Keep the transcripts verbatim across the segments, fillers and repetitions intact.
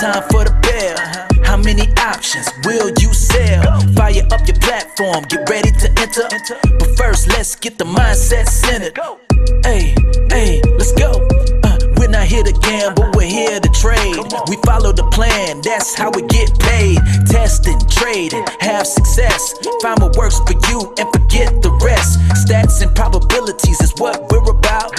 time for the bell. How many options will you sell? Fire up your platform, get ready to enter. But first, let's get the mindset centered. Hey, hey, let's go. Uh, we're not here to gamble, we're here to trade. We follow the plan, that's how we get paid. Test and trade and have success. Find what works for you and forget the rest. Stats and probabilities is what we're about.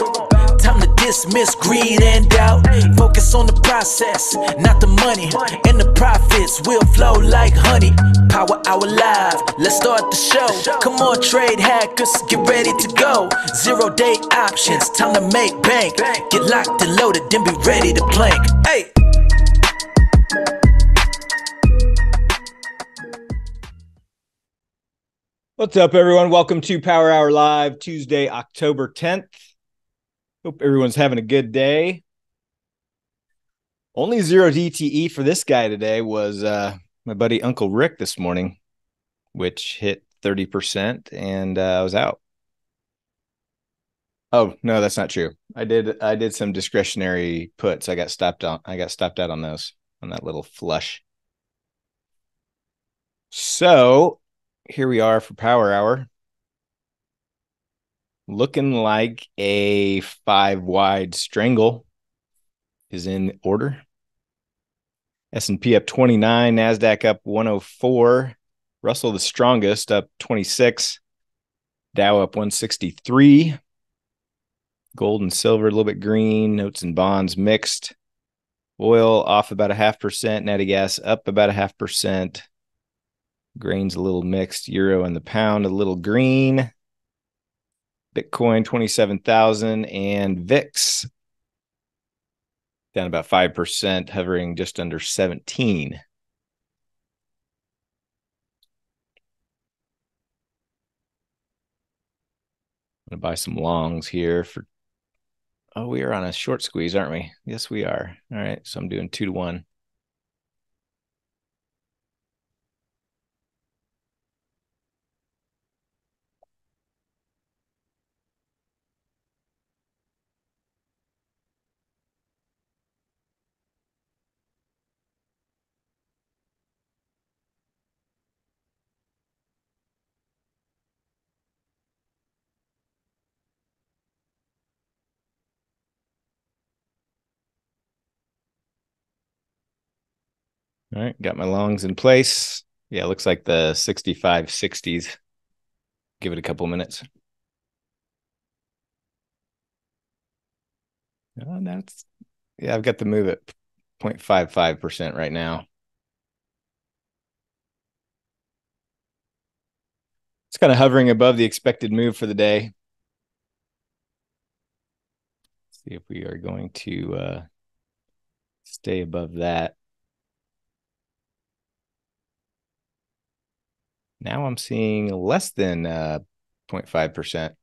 Time to dismiss greed and doubt. Focus on the process, not the money. And the profits will flow like honey. Power Hour Live, let's start the show. Come on, trade hackers, get ready to go. Zero-day options, time to make bank. Get locked and loaded, then be ready to plank. Hey. What's up, everyone? Welcome to Power Hour Live, Tuesday, October tenth. Hope everyone's having a good day. Only zero D T E for this guy today was uh, my buddy Uncle Rick this morning, which hit thirty percent, and uh, I was out. Oh no, that's not true. I did I did some discretionary puts. I got stopped on. I got stopped out on those on that little flush. So here we are for Power Hour. Looking like a five-wide strangle is in order. S and P up twenty-nine, NASDAQ up one oh four, Russell the strongest up twenty-six, Dow up one sixty-three, gold and silver a little bit green, notes and bonds mixed, oil off about a half percent, natty gas up about a half percent, grains a little mixed, euro and the pound a little green. Bitcoin twenty-seven thousand and V I X down about five percent, hovering just under seventeen. I'm going to buy some longs here for, oh, we are on a short squeeze, aren't we? Yes, we are. All right, so I'm doing two to one. All right, got my longs in place. Yeah, it looks like the sixty-five sixties. Give it a couple minutes. Oh, that's, yeah, I've got the move at zero point five five percent right now. It's kind of hovering above the expected move for the day. Let's see if we are going to uh, stay above that. Now I'm seeing less than uh, zero point five percent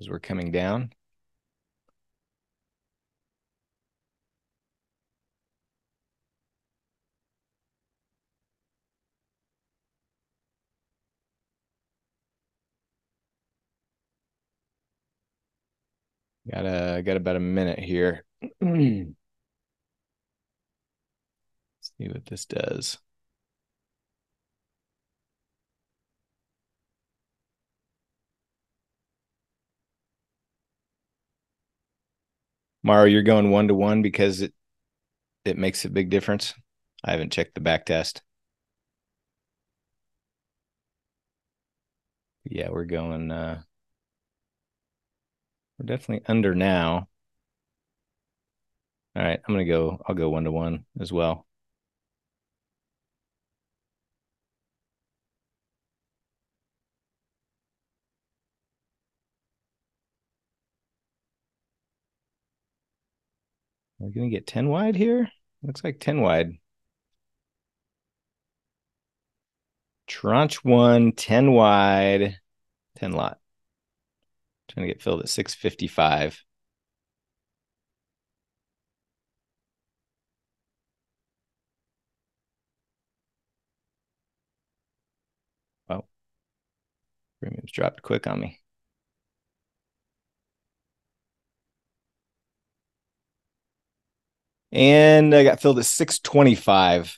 as we're coming down. Got a got about a minute here. See what this does. Mario, you're going one to one because it it makes a big difference. I haven't checked the back test. Yeah, we're going. Uh, we're definitely under now. All right, I'm gonna go. I'll go one to one as well. We're going to get ten wide here. Looks like ten wide. Tranche one, ten wide, ten lot. Trying to get filled at six fifty-five. Wow. Premiums dropped quick on me. And I got filled at six twenty-five.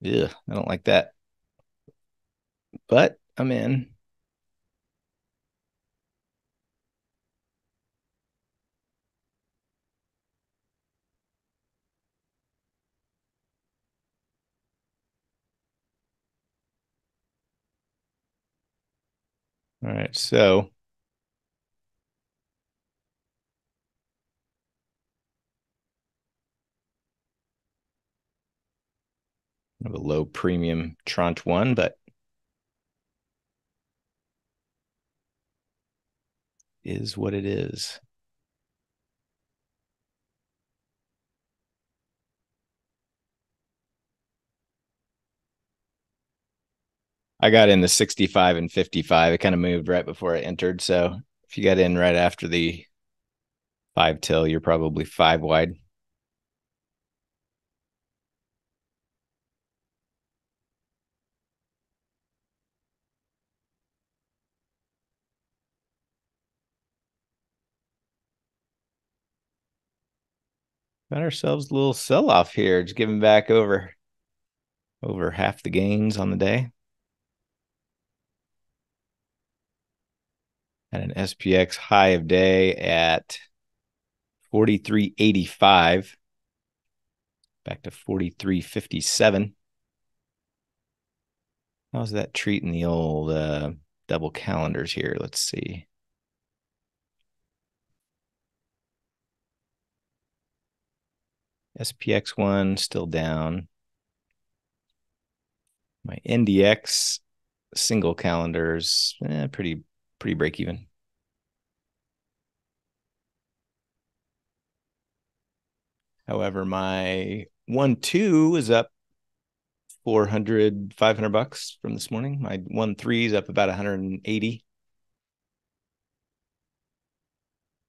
Yeah, I don't like that. But I'm in. All right, so I have a low premium Trant one, but is what it is. I got in the sixty-five and fifty-five. It kind of moved right before I entered. So if you got in right after the five till, you're probably five wide. Got ourselves a little sell-off here. Just giving back over, over half the gains on the day. Had an S P X high of day at forty-three eighty-five, back to forty-three fifty-seven. How's that treating the old uh, double calendars here? Let's see. S P X one still down. My N D X single calendars, eh, pretty. Pretty break even. However, my one two is up four hundred, five hundred bucks from this morning. My one three is up about one hundred eighty.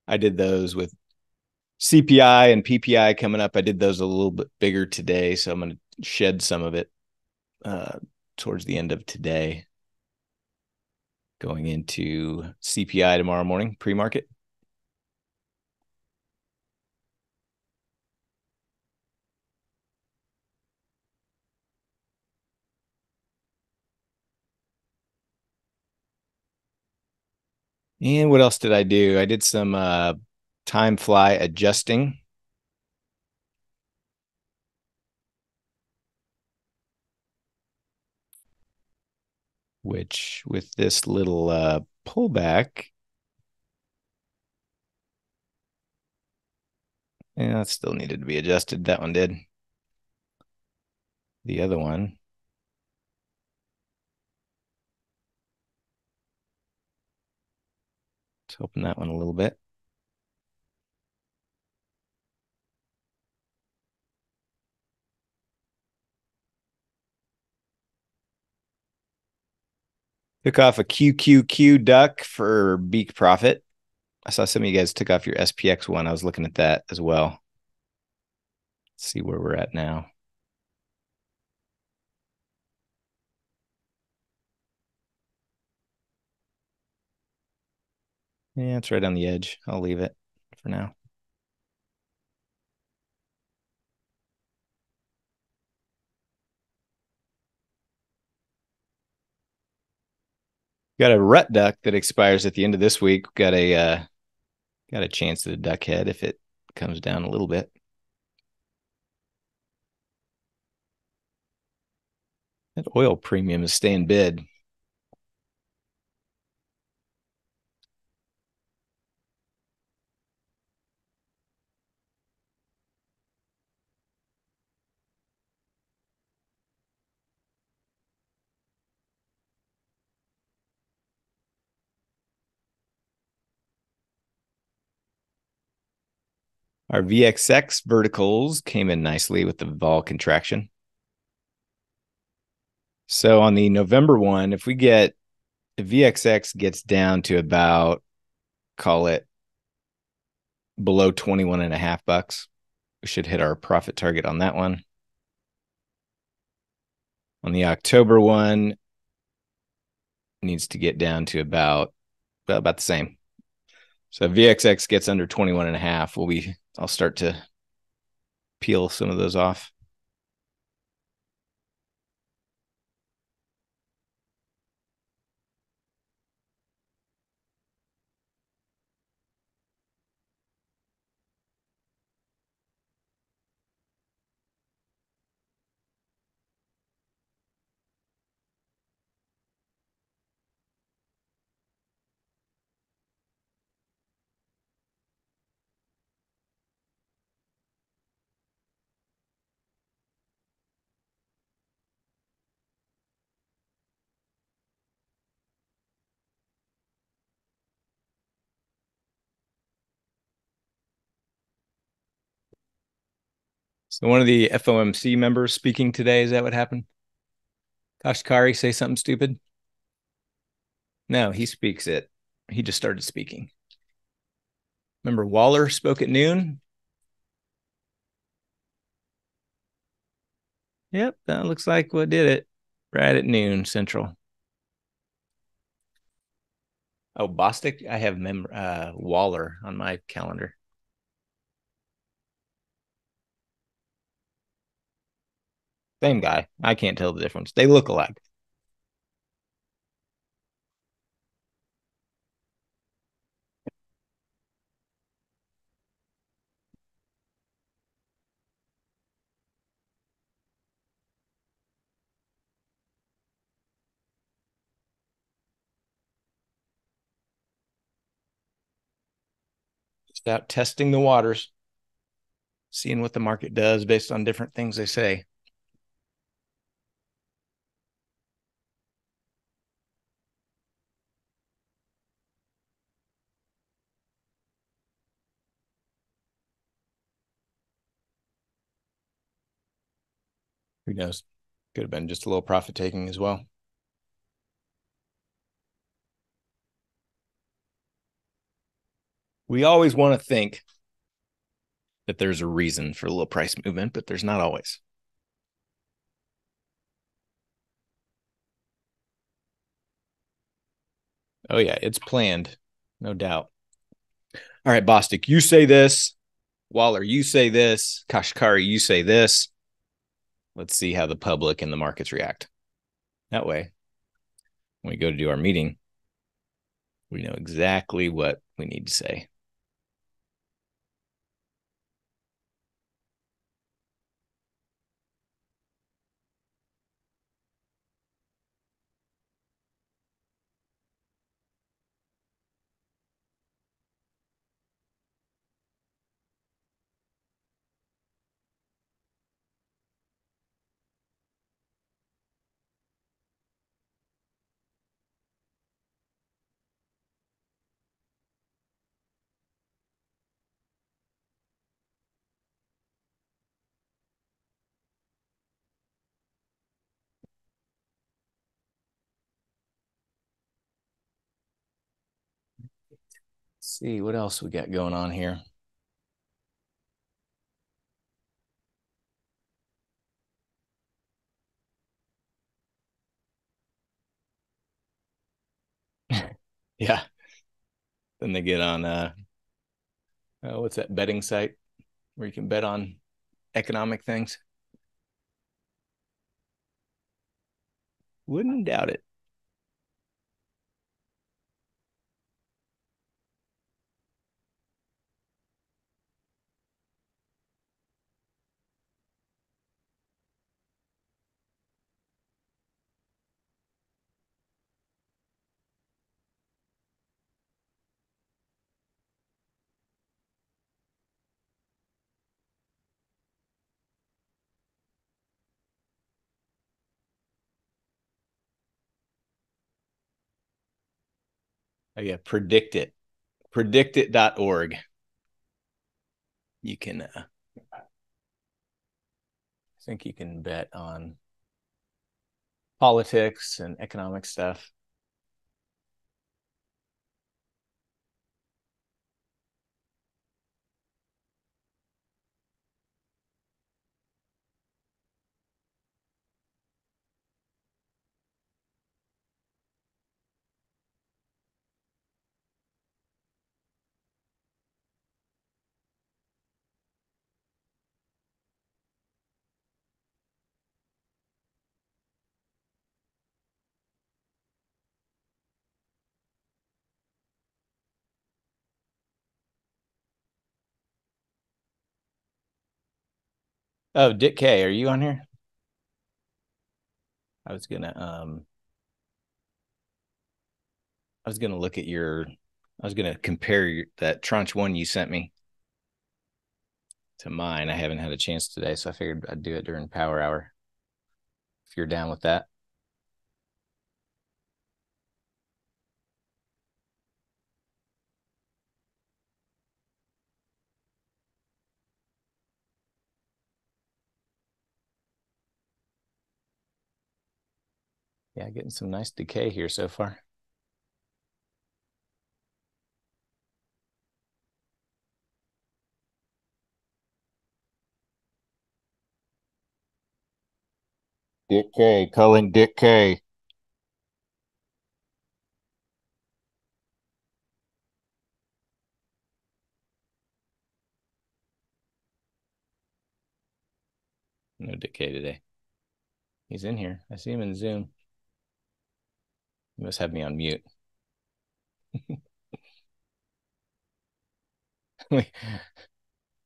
I did those with C P I and P P I coming up. I did those a little bit bigger today, so I'm going to shed some of it uh, towards the end of today. Going into C P I tomorrow morning, pre-market. And what else did I do? I did some uh, time fly adjusting. Which with this little uh, pullback, yeah, it still needed to be adjusted. That one did. The other one. Let's open that one a little bit. Took off a Q Q Q duck for beak profit. I saw some of you guys took off your S P X one. I was looking at that as well. Let's see where we're at now. Yeah, it's right on the edge. I'll leave it for now. Got a rut duck that expires at the end of this week. Got a uh, got a chance at a duck head if it comes down a little bit. That oil premium is staying bid. Our V X X verticals came in nicely with the vol contraction. So on the November one, if we get, if V X X gets down to about, call it below twenty-one and a half bucks, we should hit our profit target on that one. On the October one, it needs to get down to about, well, about the same. So if V X X gets under twenty-one and a half, we'll be, I'll start to peel some of those off. So one of the F O M C members speaking today, is that what happened? Kashkari say something stupid? No, he speaks it. He just started speaking. Remember Waller spoke at noon? Yep, that looks like what did it. Right at noon central. Oh, Bostic, I have mem uh, Waller on my calendar. Same guy. I can't tell the difference. They look alike. Just out testing the waters, seeing what the market does based on different things they say. Who knows? Could have been just a little profit taking as well. We always want to think that there's a reason for a little price movement, but there's not always. Oh, yeah, it's planned, no doubt. All right, Bostic, you say this. Waller, you say this. Kashkari, you say this. Let's see how the public and the markets react. That way, when we go to do our meeting, we know exactly what we need to say. See what else we got going on here. Yeah. Then they get on uh oh, what's that betting site where you can bet on economic things? Wouldn't doubt it. Oh, yeah, predict it. predict it dot org. You can, uh, I think you can bet on politics and economic stuff. Oh, Dick K, are you on here? I was gonna um I was gonna look at your I was gonna compare your, that tranche one you sent me to mine. I haven't had a chance today, so I figured I'd do it during Power Hour if you're down with that. Yeah, getting some nice decay here so far. Dick K, calling Dick K. No Dick K today. He's in here. I see him in Zoom. You must have me on mute.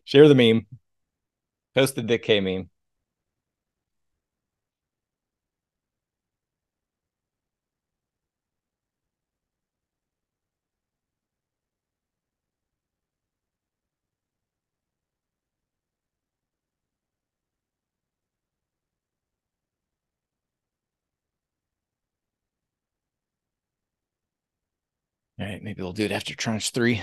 Share the meme. Post the Dick K meme. All right, maybe we'll do it after tranche three.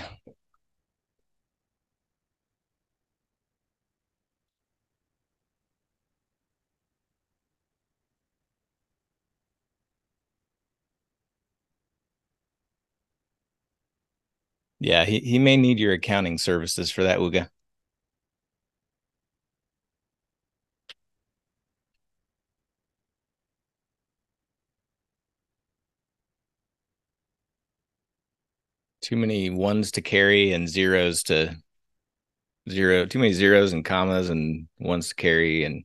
Yeah, he, he may need your accounting services for that, Wooga. Too many ones to carry and zeros to zero. Too many zeros and commas and ones to carry. And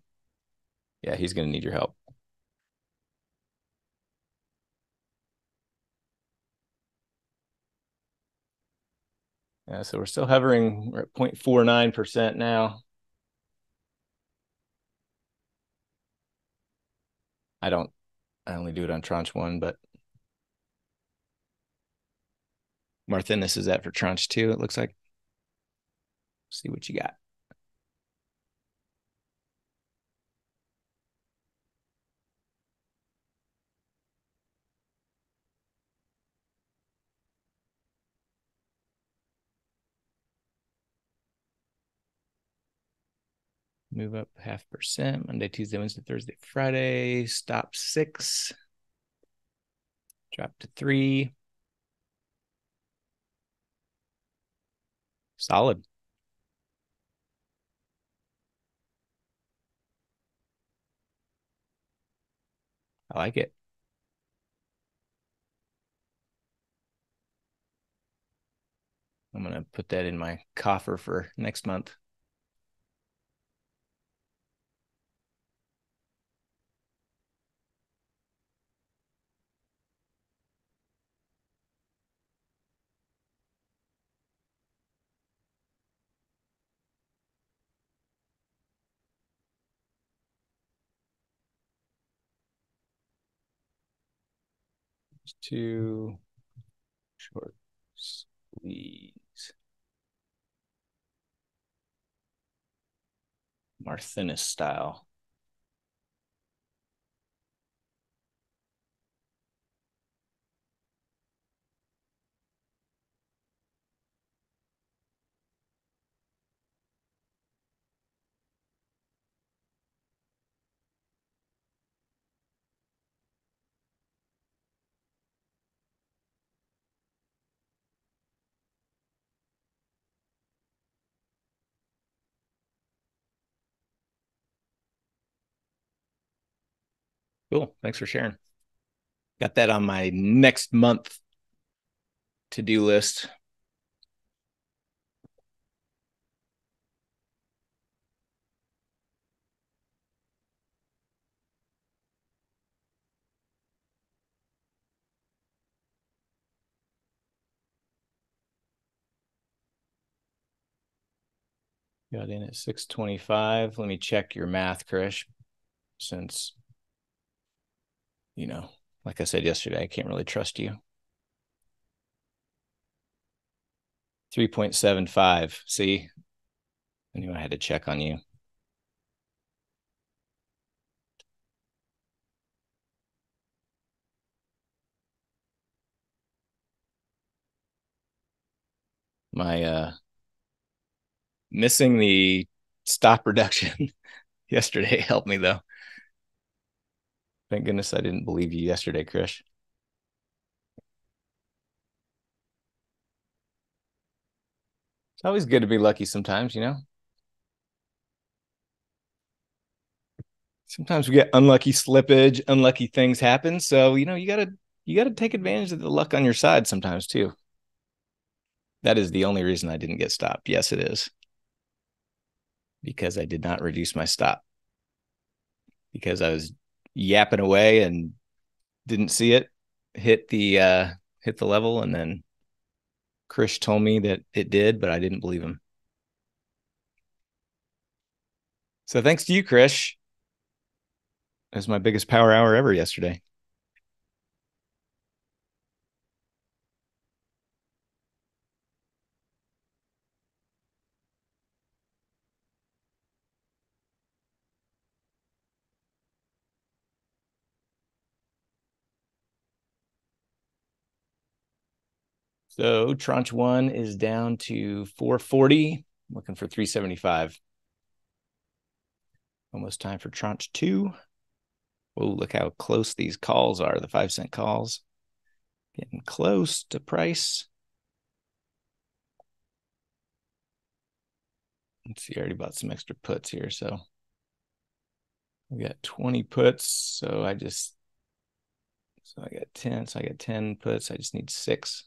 yeah, he's going to need your help. Yeah, so we're still hovering. We're at zero point four nine percent now. I don't, I only do it on tranche one, but Marthinus is that for tranche two, it looks like. See what you got. Move up half percent Monday, Tuesday, Wednesday, Thursday, Friday. Stop six. Drop to three. Solid. I like it. I'm going to put that in my coffer for next month. Two short squeeze. Marthinus style. Cool. Thanks for sharing. Got that on my next month to-do list. Got in at six twenty-five. Let me check your math, Krish, since, you know, like I said yesterday, I can't really trust you. three point seven five. See, I knew I had to check on you. My uh, missing the stop reduction yesterday helped me, though. Thank goodness I didn't believe you yesterday, Krish. It's always good to be lucky sometimes, you know? Sometimes we get unlucky slippage, unlucky things happen. So, you know, you gotta you gotta take advantage of the luck on your side sometimes too. That is the only reason I didn't get stopped. Yes, it is. Because I did not reduce my stop. Because I was yapping away and didn't see it, hit the uh hit the level, and then Krish told me that it did, but I didn't believe him. So thanks to you, Krish. It was my biggest power hour ever yesterday. So tranche one is down to four forty, I'm looking for three seventy-five. Almost time for tranche two. Oh, look how close these calls are, the five cent calls. Getting close to price. Let's see, I already bought some extra puts here. So we got twenty puts. So I just, so I got ten, so I got ten puts. I just need six.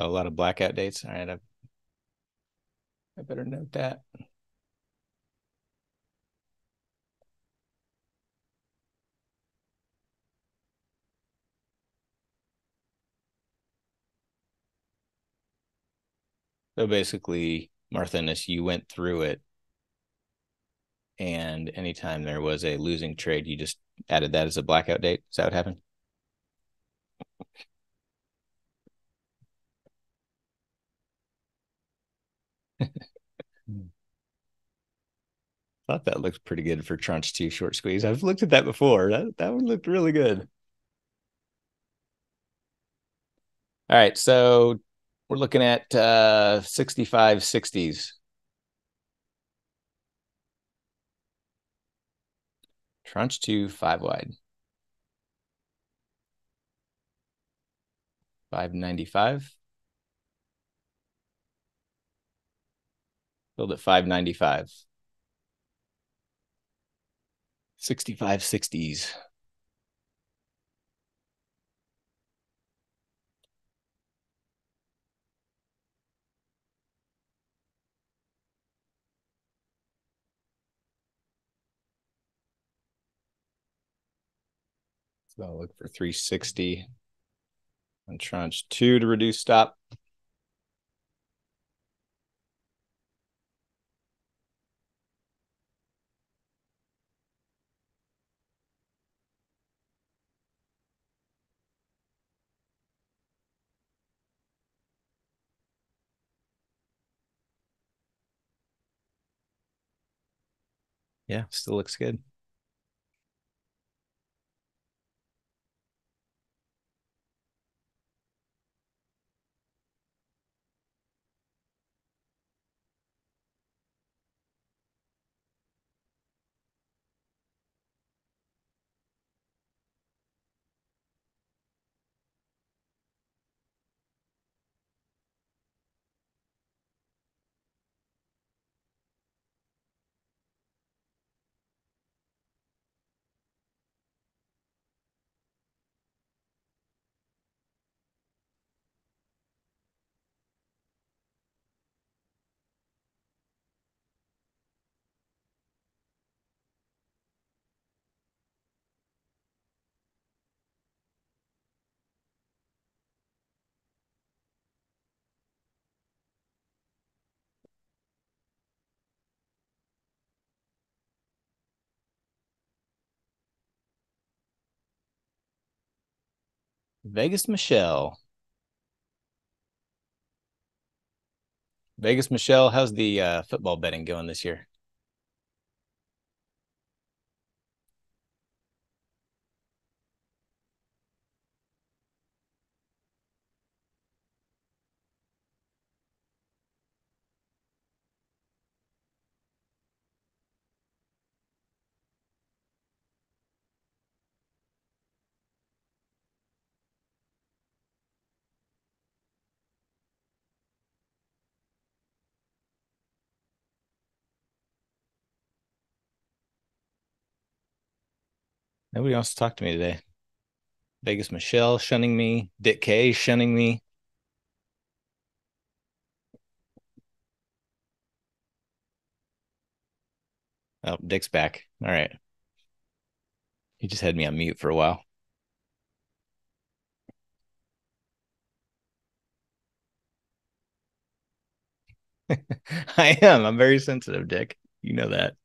A lot of blackout dates. All right, I, I better note that. So basically, Marthinus, you went through it, and anytime there was a losing trade, you just added that as a blackout date. Is that what happened? Thought that looked pretty good for tranche two short squeeze. I've looked at that before. That, that one looked really good. All right, so we're looking at uh, sixty-five sixties. Tranche two, five wide. five ninety-five. Build at five ninety-five. sixty-five sixties. So I'll look for three sixty on tranche two to reduce stop. Yeah, still looks good. Vegas Michelle. Vegas Michelle, how's the uh, football betting going this year? Nobody wants to talk to me today. Vegas Michelle shunning me. Dick K shunning me. Oh, Dick's back. All right. He just had me on mute for a while. I am. I'm very sensitive, Dick. You know that.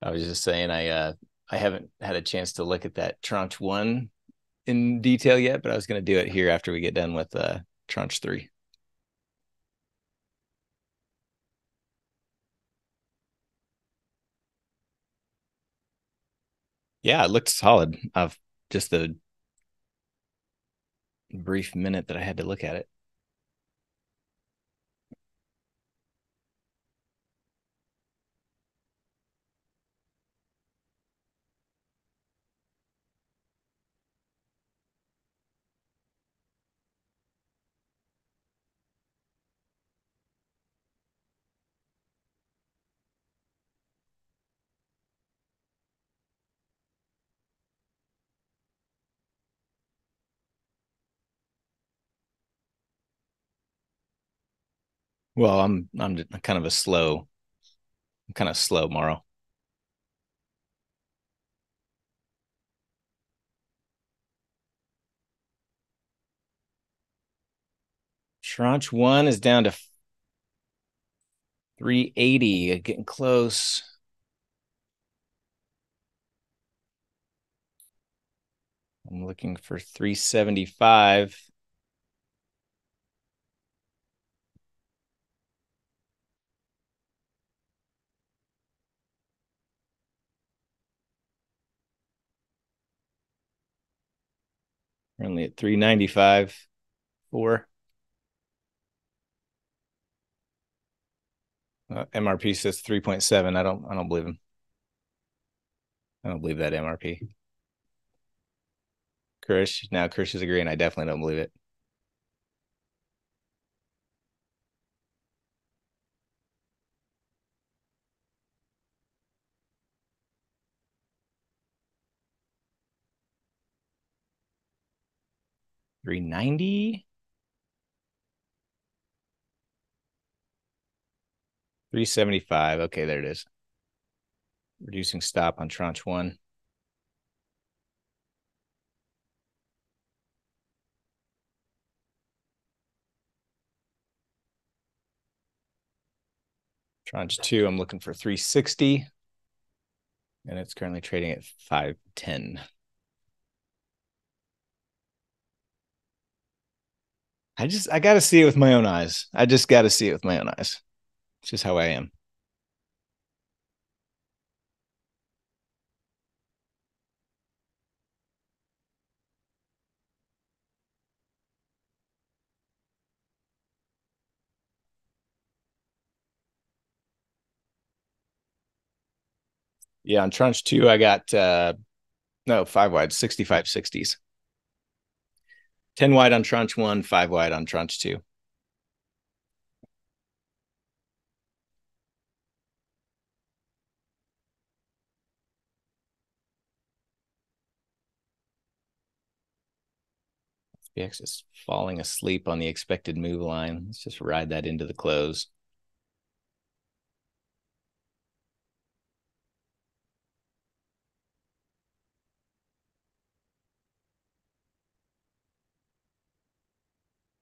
I was just saying I uh, I haven't had a chance to look at that tranche one in detail yet, but I was going to do it here after we get done with uh, tranche three. Yeah, it looked solid. I've just the brief minute that I had to look at it. Well, I'm I'm kind of a slow, I'm kind of slow, Morrow. Tranche one is down to three eighty, getting close. I'm looking for three seventy-five. We're only at three ninety-five, four. Uh, M R P says three point seven. I don't I don't believe him. I don't believe that M R P. Krish, now Krish is agreeing. I definitely don't believe it. three ninety, three seventy-five. Okay, there it is. Reducing stop on tranche one. Tranche two, I'm looking for three sixty, and it's currently trading at five ten. I just, I got to see it with my own eyes. I just got to see it with my own eyes. It's just how I am. Yeah, on tranche two, I got, uh, no, five wide, sixty-five sixties. ten wide on tranche one, five wide on tranche two. S P X is falling asleep on the expected move line. Let's just ride that into the close.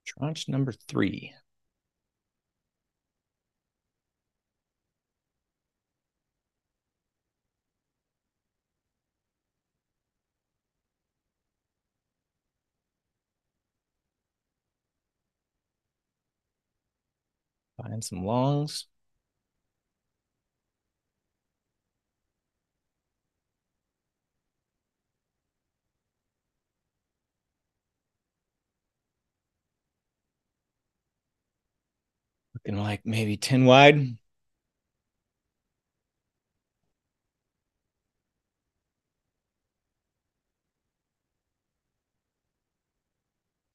Tranche number three. Find some longs. Looking like maybe ten wide.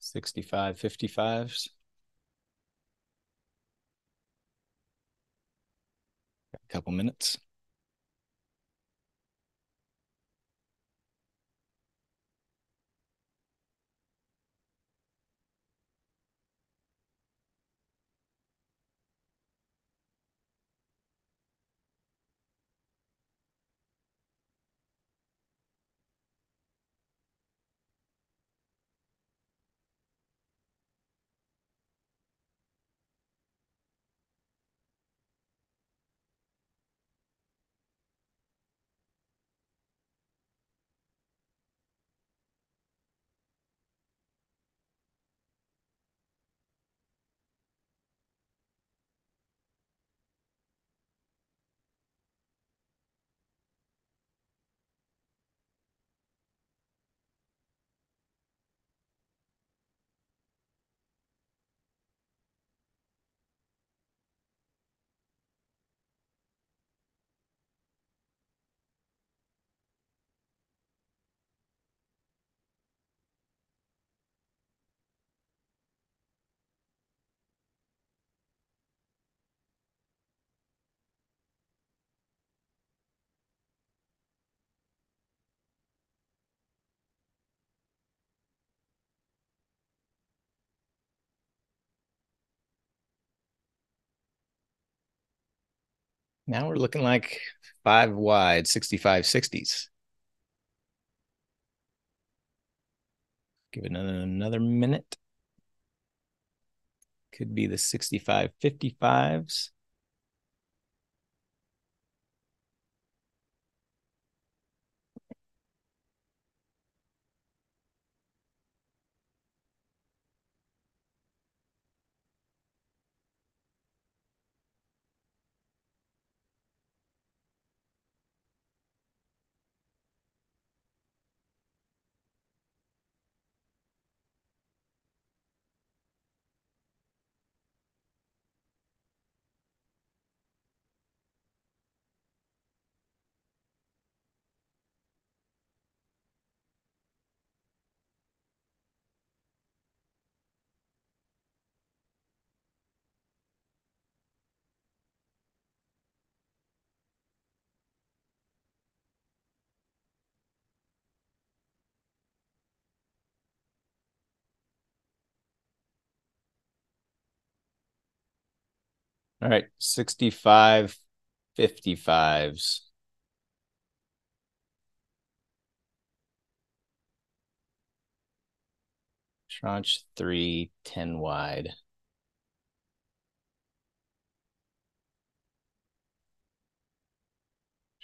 sixty-five, fifty-fives. Got a couple minutes. Now we're looking like five wide, sixty-five, sixties. Give it another, another minute. Could be the sixty-five, fifty-fives. All right, sixty-five, fifty-fives. Tranche three, ten wide.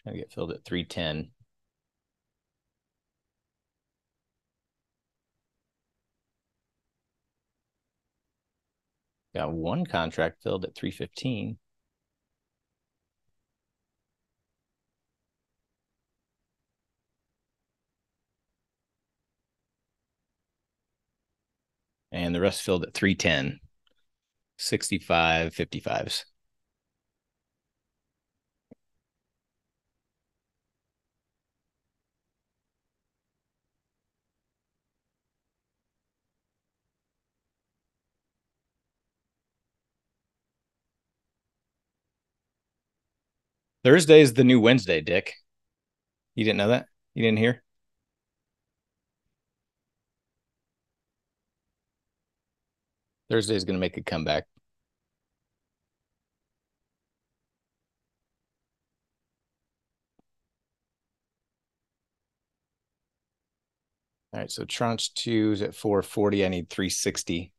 Trying to get filled at three ten. Got one contract filled at three fifteen. And the rest filled at three ten. sixty-five, fifty-fives. Thursday is the new Wednesday, Dick. You didn't know that? You didn't hear? Thursday is going to make a comeback. All right, so tranche two is at four forty. I need three sixty.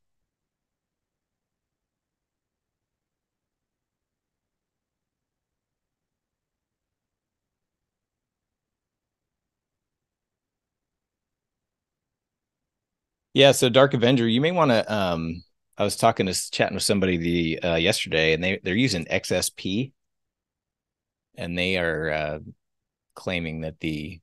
Yeah, so Dark Avenger, you may want to um, I was talking to chatting with somebody the uh, yesterday, and they they're using X S P, and they are uh, claiming that the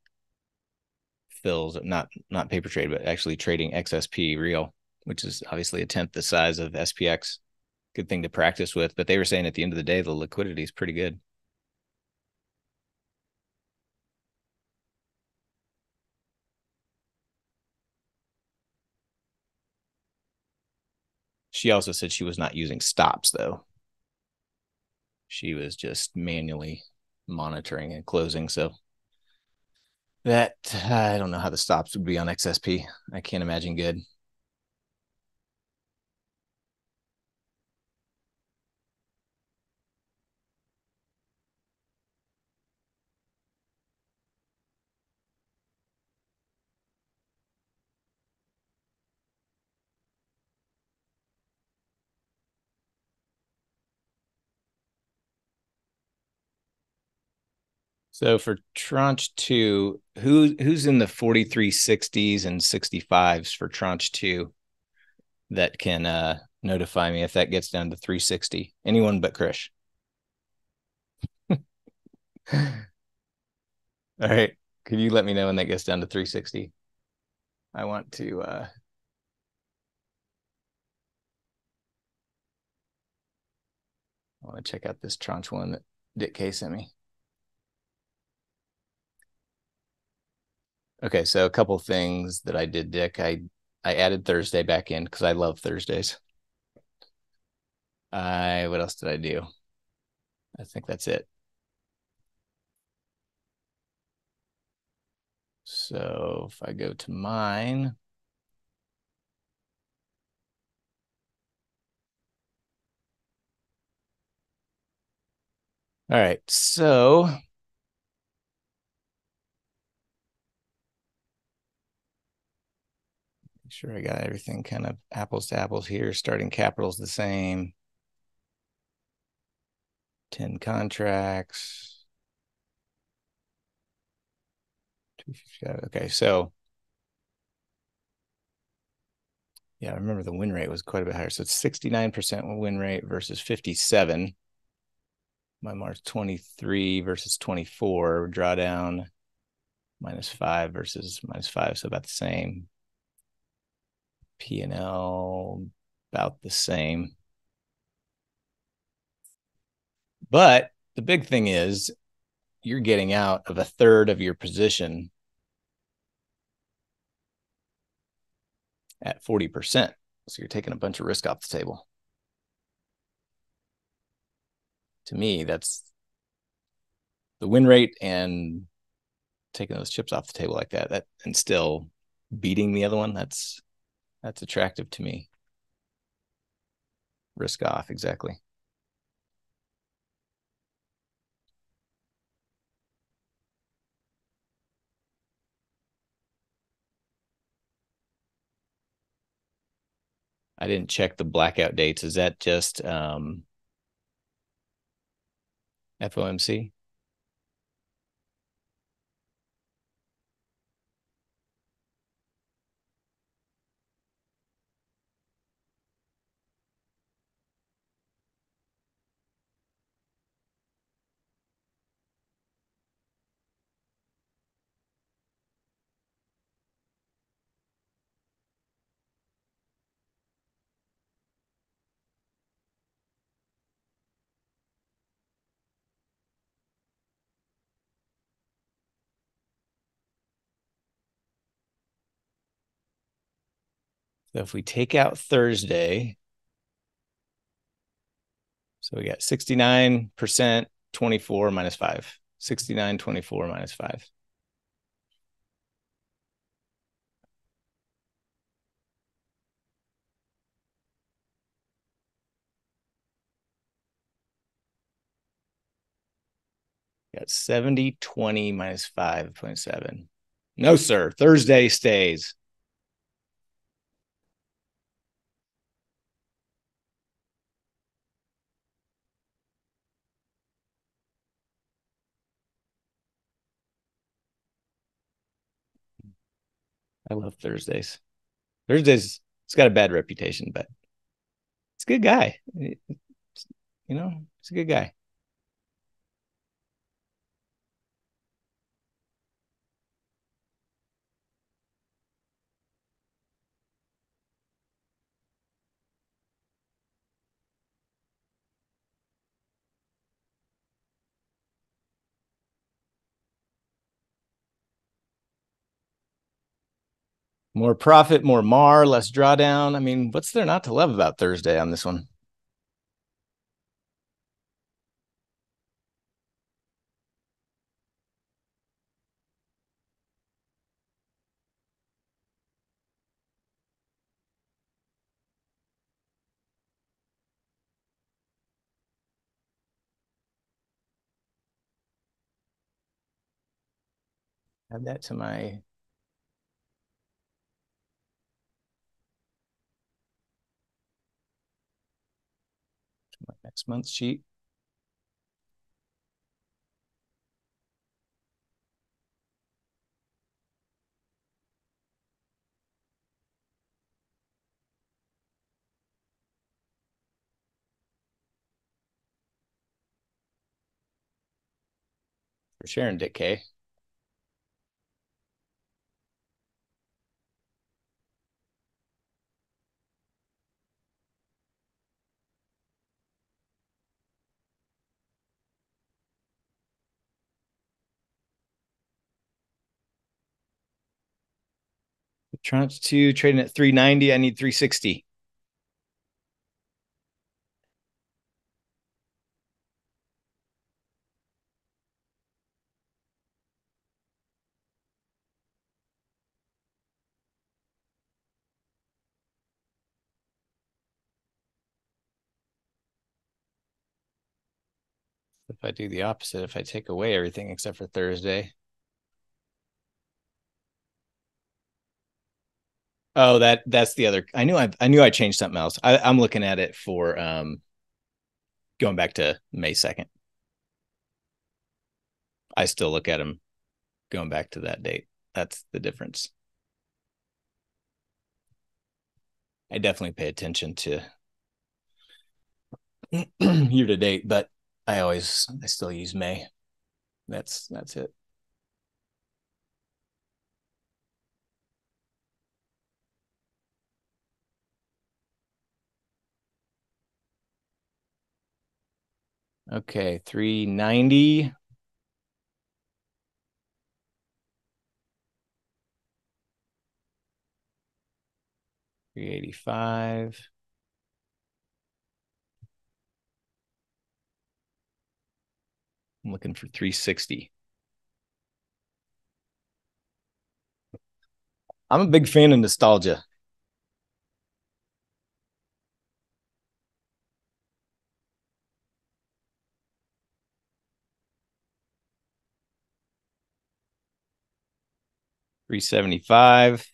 fills not not paper trade, but actually trading X S P real, which is obviously a tenth the size of S P X. Good thing to practice with, but they were saying at the end of the day the liquidity is pretty good. She also said she was not using stops, though. She was just manually monitoring and closing. So that, I don't know how the stops would be on X S P. I can't imagine good. So for tranche two, who who's in the forty-three sixties and sixty-fives for tranche two that can uh, notify me if that gets down to three sixty? Anyone but Krish. All right. Could you let me know when that gets down to three sixty? I want to... Uh... I want to check out this tranche one that Dick K sent me. Okay, so a couple things that I did, Dick. I, I added Thursday back in because I love Thursdays. I what else did I do? I think that's it. So if I go to mine. All right, so... Sure, I got everything kind of apples to apples here. Starting capital's the same. ten contracts. Okay, so yeah, I remember the win rate was quite a bit higher. So it's sixty-nine percent win rate versus fifty-seven. My March twenty-three versus twenty-four. Drawdown minus five versus minus five. So about the same. P and L about the same. But the big thing is you're getting out of a third of your position at forty percent. So you're taking a bunch of risk off the table. To me, that's the win rate and taking those chips off the table like that, that and still beating the other one. That's That's attractive to me. Risk off, exactly. I didn't check the blackout dates. Is that just um, F O M C? So if we take out Thursday, so we got sixty-nine percent, twenty-four minus five, sixty-nine, twenty-four minus five. Got seventy, twenty minus five, zero point seven. No, sir. Thursday stays. I love Thursdays. Thursdays, it's got a bad reputation, but a good guy. It, you know, he's a good guy. More profit, more M A R, less drawdown. I mean, what's there not to love about Thursday on this one? Add that to my... my next month's sheet. For sharing, Dick K. Tranche two trading at three ninety. I need three sixty. If I do the opposite, if I take away everything except for Thursday. Oh, that that's the other. I knew I I knew I changed something else. I, I'm looking at it for um going back to May second. I still look at them going back to that date. That's the difference. I definitely pay attention to year to date, but I always I still use May. That's that's it. Okay, three ninety. three eighty-five. I'm looking for three sixty. I'm a big fan of nostalgia. three seventy-five.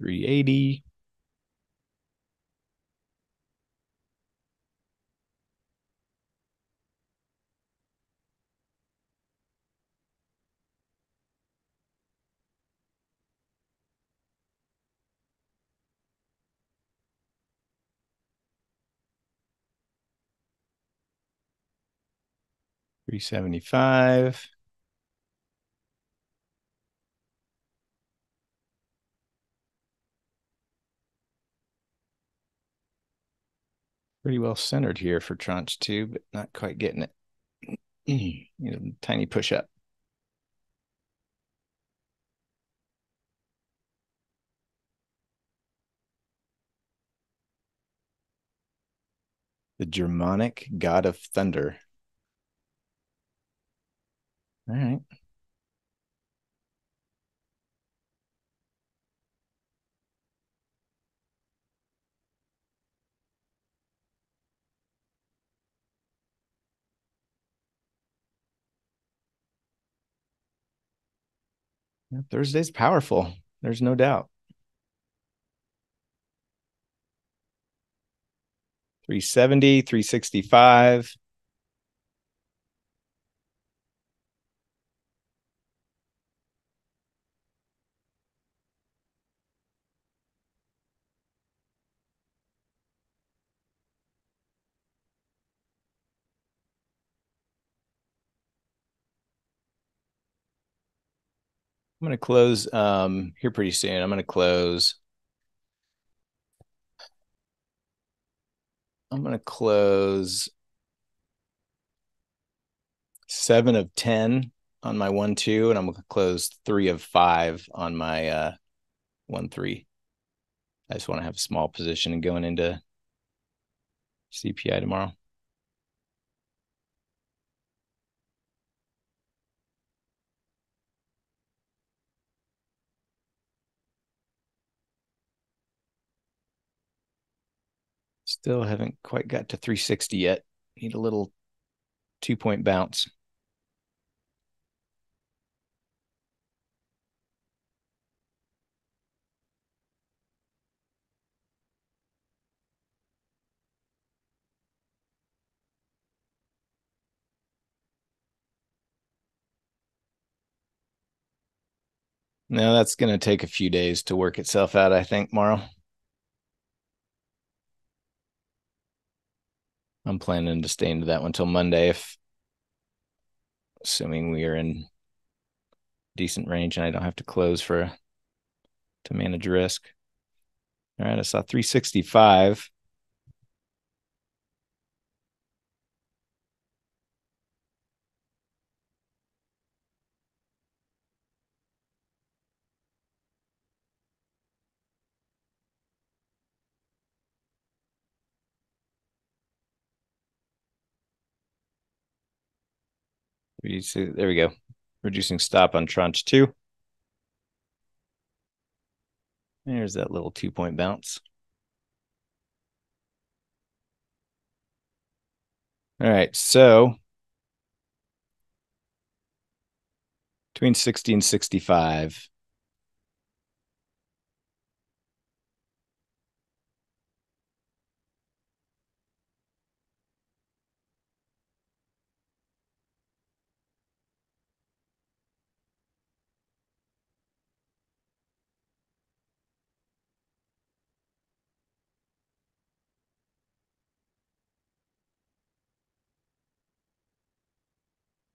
three eighty. three seventy-five. Pretty well centered here for tranche two, but not quite getting it. You know, tiny push up. The Germanic god of thunder. All right. Yeah, Thursday's powerful. There's no doubt. three seventy, three sixty-five. I'm going to close um, here pretty soon. I'm going to close. I'm going to close seven of ten on my one, two, and I'm going to close three of five on my uh, one, three. I just want to have a small position and going into C P I tomorrow. Still haven't quite got to three sixty yet. Need a little two-point bounce. Now that's going to take a few days to work itself out, I think, Morrow. I'm planning to stay into that one till Monday, if assuming we are in decent range and I don't have to close for to manage risk. All right, I saw three sixty-five. There we go. Reducing stop on tranche two. There's that little two-point bounce. All right, so between sixty and sixty-five.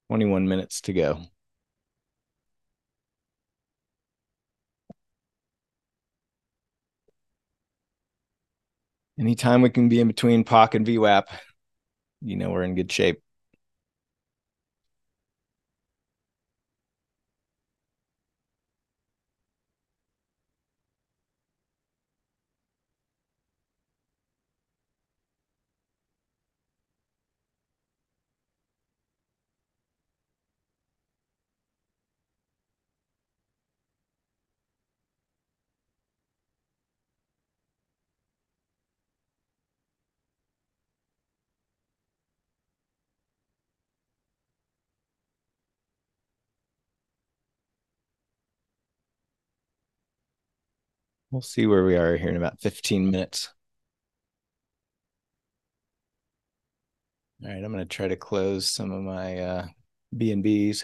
twenty-one minutes to go. Anytime we can be in between P O C and V WAP, you know we're in good shape. We'll see where we are here in about fifteen minutes. All right, I'm going to try to close some of my uh, B and Bs.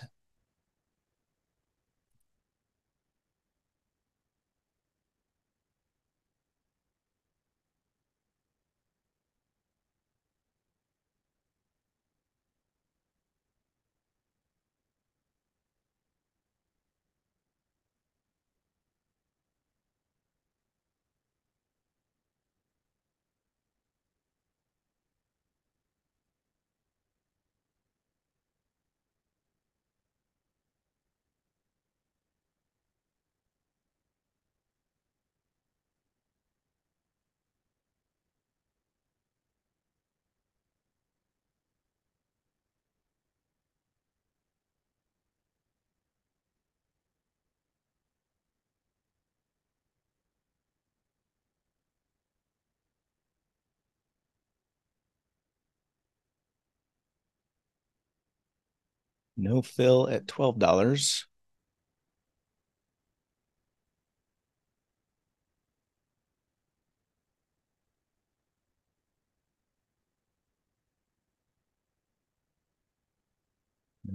No fill at twelve dollars.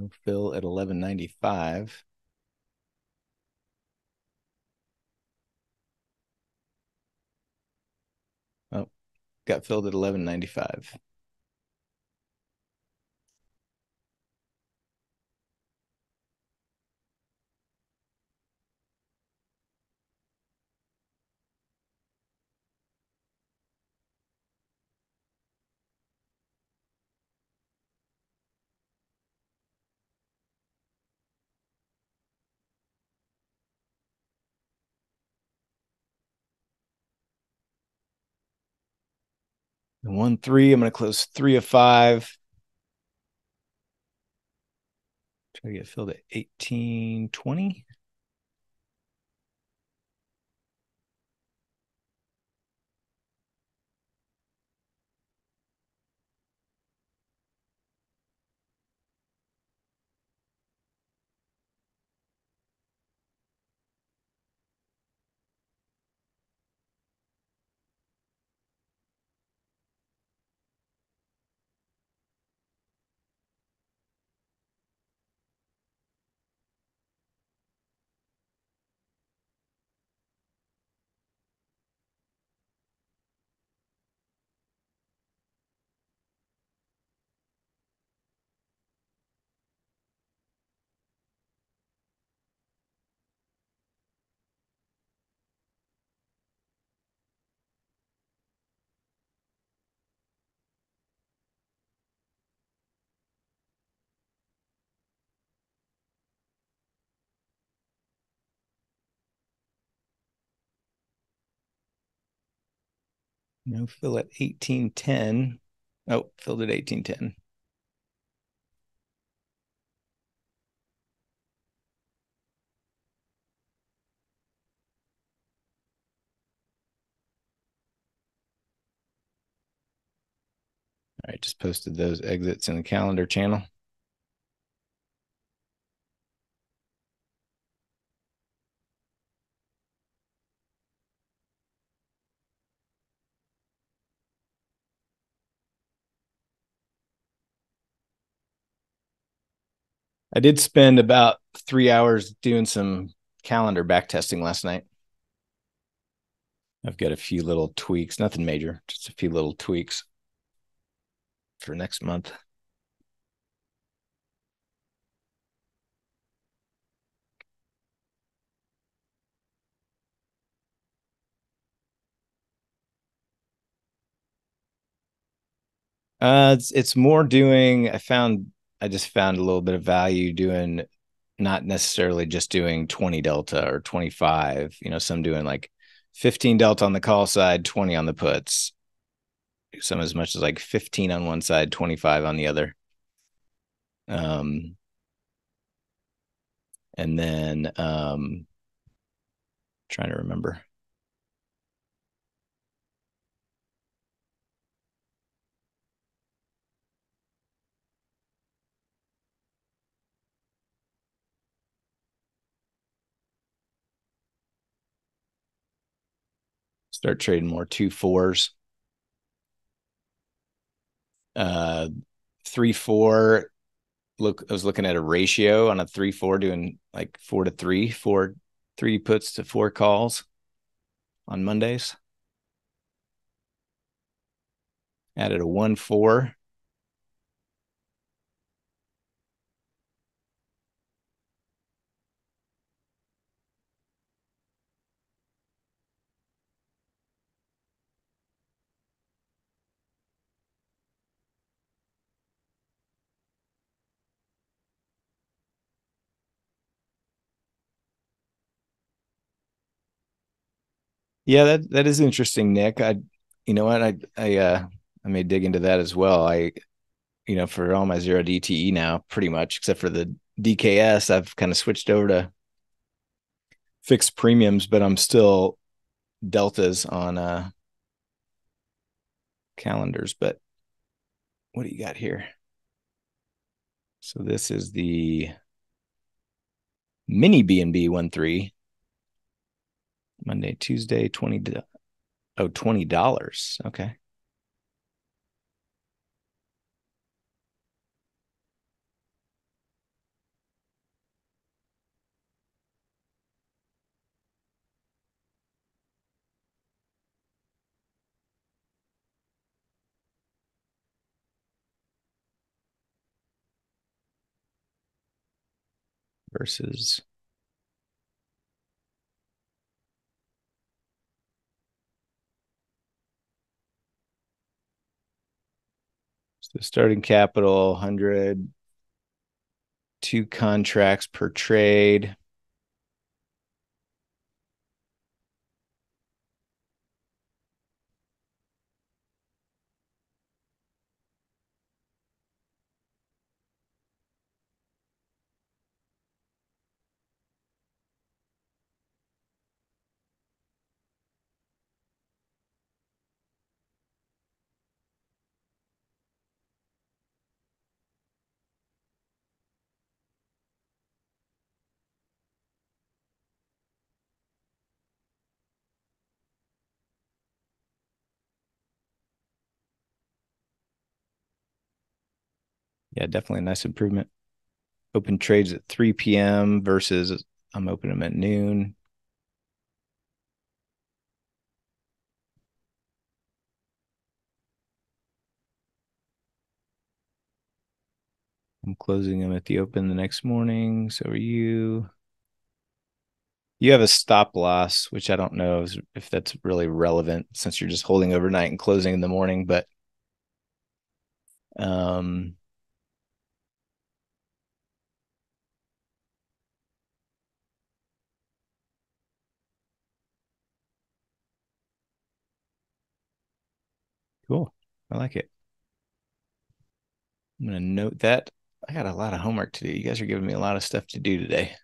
We'll fill at eleven ninety-five. Oh, got filled at eleven ninety-five. One, three, I'm going to close three of five. Try to get filled at eighteen twenty. No fill at eighteen ten. Oh, filled at eighteen ten. All right, just posted those exits in the calendar channel. I did spend about three hours doing some calendar backtesting last night. I've got a few little tweaks, nothing major, just a few little tweaks for next month. Uh, it's, it's more doing, I found... I just found a little bit of value doing, not necessarily just doing twenty delta or twenty-five, you know, some doing like fifteen delta on the call side, twenty on the puts, some as much as like fifteen on one side, twenty-five on the other. Um, and then um, trying to remember. Start trading more two fours. Uh, three, four. Look, I was looking at a ratio on a three, four, doing like four to three, four, three puts to four calls on Mondays. Added a one, four. Yeah, that that is interesting, Nick. I, you know what, I I uh, I may dig into that as well. I, you know, for all my zero D T E now, pretty much, except for the D K S, I've kind of switched over to fixed premiums, but I'm still deltas on uh, calendars. But what do you got here? So this is the mini B N B one three. Monday, Tuesday, twenty. Oh, twenty dollars. Okay. versus so starting capital one hundred, two contracts per trade. Yeah, definitely a nice improvement. Open trades at three P M versus I'm opening them at noon. I'm closing them at the open the next morning. So are you. You have a stop loss, which I don't know if that's really relevant since you're just holding overnight and closing in the morning, but um. Cool. I like it. I'm going to note that. I got a lot of homework to do. You guys are giving me a lot of stuff to do today.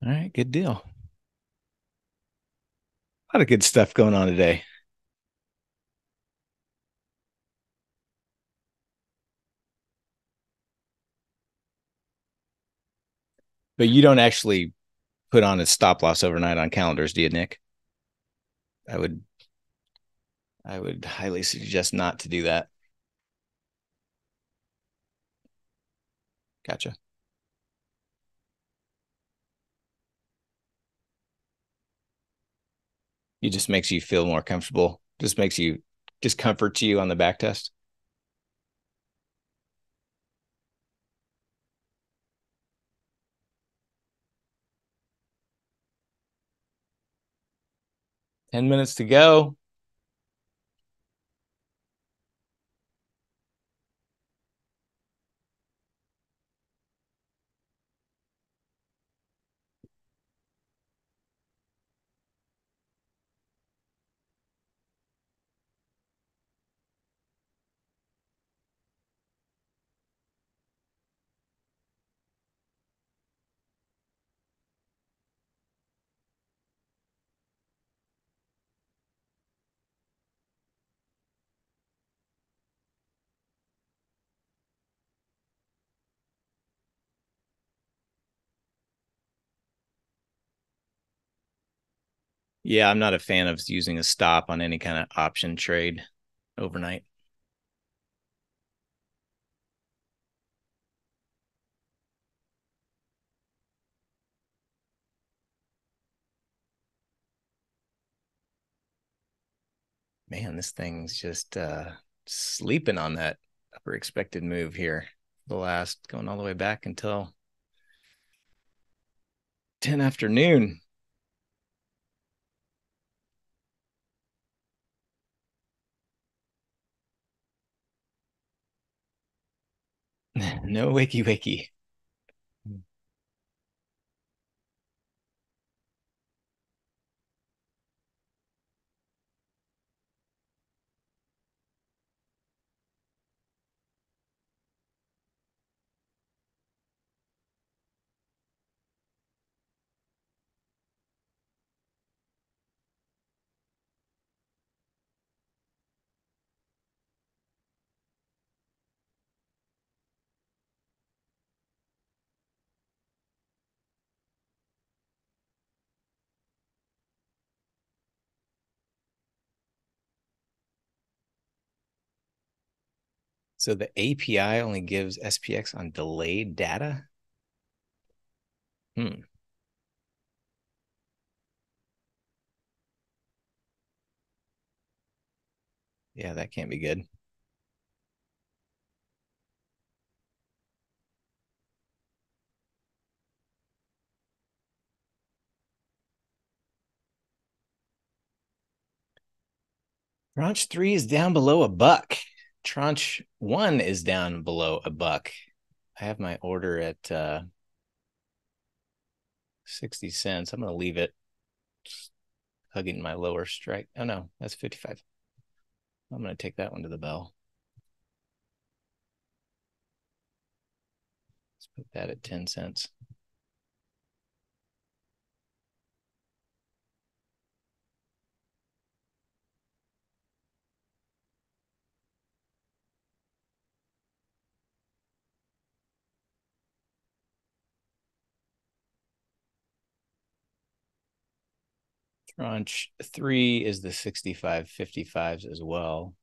All right, good deal. A lot of good stuff going on today. But you don't actually put on a stop loss overnight on calendars, do you, Nick? I would I would highly suggest not to do that. Gotcha. It just makes you feel more comfortable. Just makes you just comforts you on the back test. Ten minutes to go. Yeah, I'm not a fan of using a stop on any kind of option trade overnight. Man, this thing's just uh, sleeping on that upper expected move here. The last, going all the way back until ten afternoon. No wakey wakey. So the A P I only gives S P X on delayed data? Hmm. Yeah, that can't be good. Tranche three is down below a buck. Tranche one is down below a buck. I have my order at uh, sixty cents. I'm going to leave it hugging my lower strike. Oh, no, that's fifty-five. I'm going to take that one to the bell. Let's put that at ten cents. Tranche three is the sixty-five fifty-fives as well.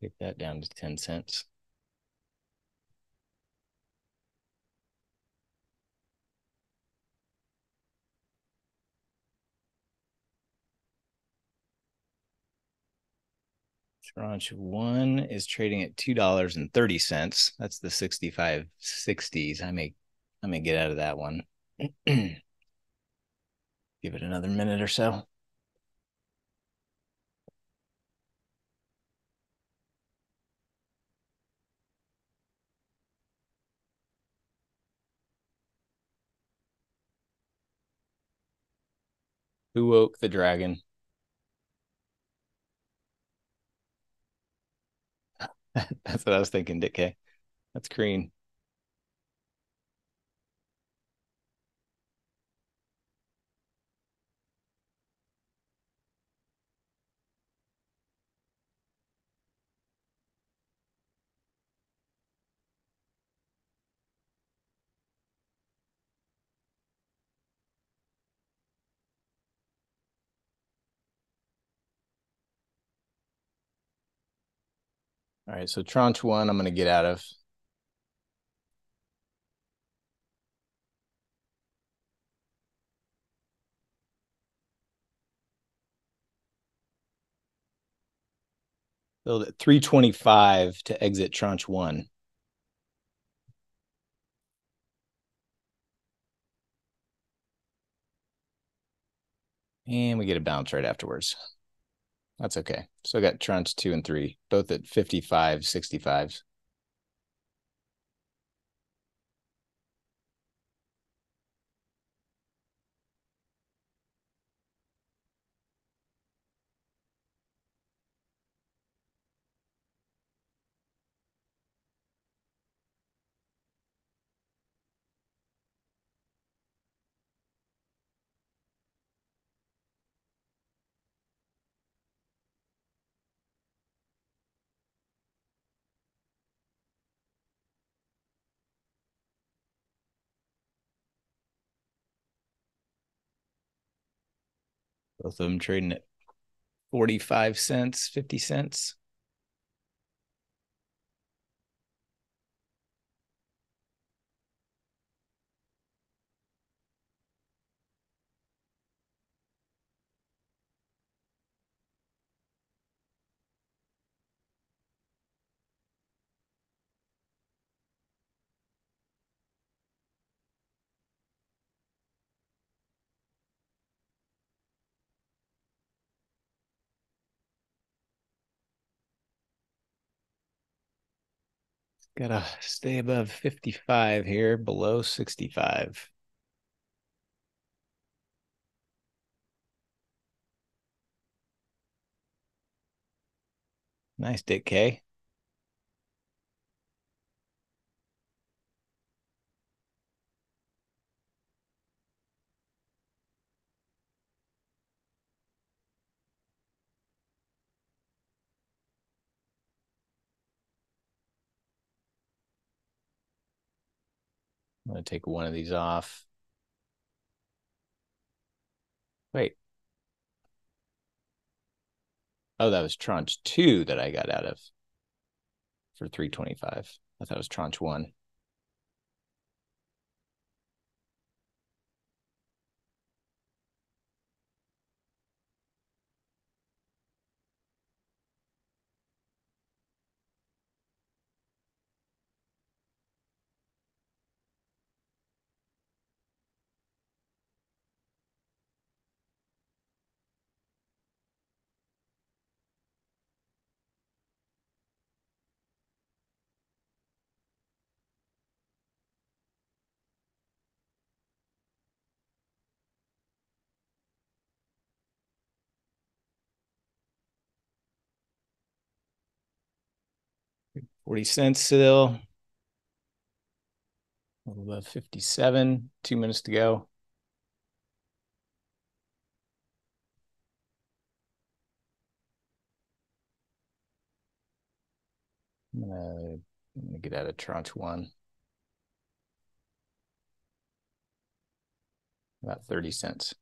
Take that down to ten cents. Tranche one is trading at two dollars and thirty cents. That's the sixty-five sixties. I may, I may get out of that one. Give it another minute or so. Who woke the dragon? That's what I was thinking, Dick K. That's green. All right, so tranche one, I'm going to get out of. Build at three twenty-five to exit tranche one. And we get a bounce right afterwards. That's okay. So I got tranche two and three, both at fifty-five sixty-fives. Both of them trading at forty-five cents, fifty cents. Gotta stay above fifty-five here, below sixty-five. Nice, Dick K. I'm going to take one of these off. Wait. Oh, that was tranche two that I got out of for three twenty-five. I thought it was tranche one. forty cents still, a little above fifty-seven, two minutes to go. I'm gonna, I'm gonna get out of tranche one. About thirty cents.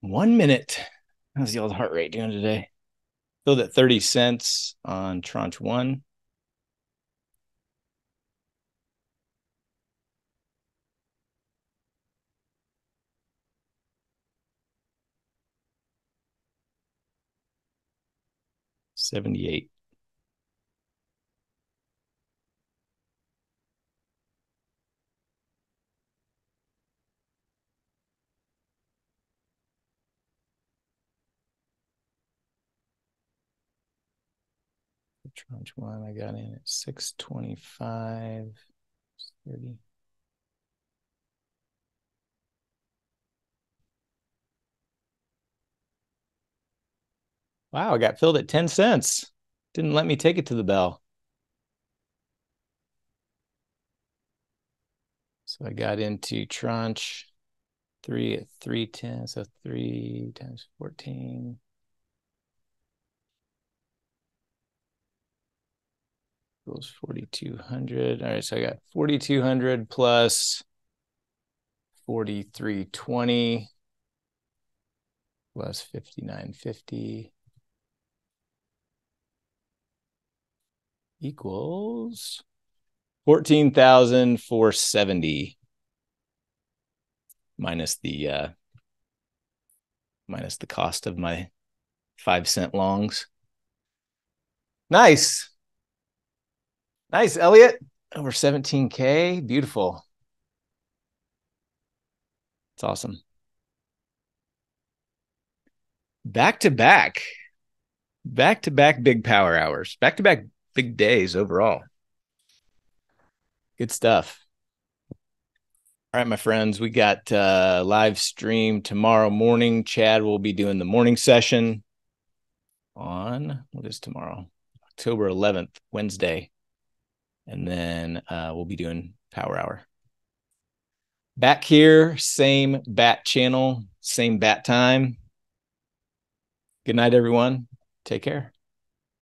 One minute. How's the old heart rate doing today? Filled at thirty cents on tranche one. seventy-eight. Tranche one, I got in at six twenty-five, thirty. Wow, I got filled at ten cents. Didn't let me take it to the bell. So I got into tranche three at three ten, so three times fourteen. forty-two hundred. All right, so I got forty-two hundred plus forty-three twenty plus fifty-nine fifty equals fourteen thousand four hundred seventy minus the uh, minus the cost of my five cent longs. Nice. Nice, Elliot. Over seventeen K. Beautiful. It's awesome. Back to back. Back to back big power hours. Back to back big days overall. Good stuff. All right, my friends, we got uh, live stream tomorrow morning. Chad will be doing the morning session on, what is tomorrow? October eleventh, Wednesday. And then uh, we'll be doing Power Hour. Back here, same bat channel, same bat time. Good night, everyone. Take care.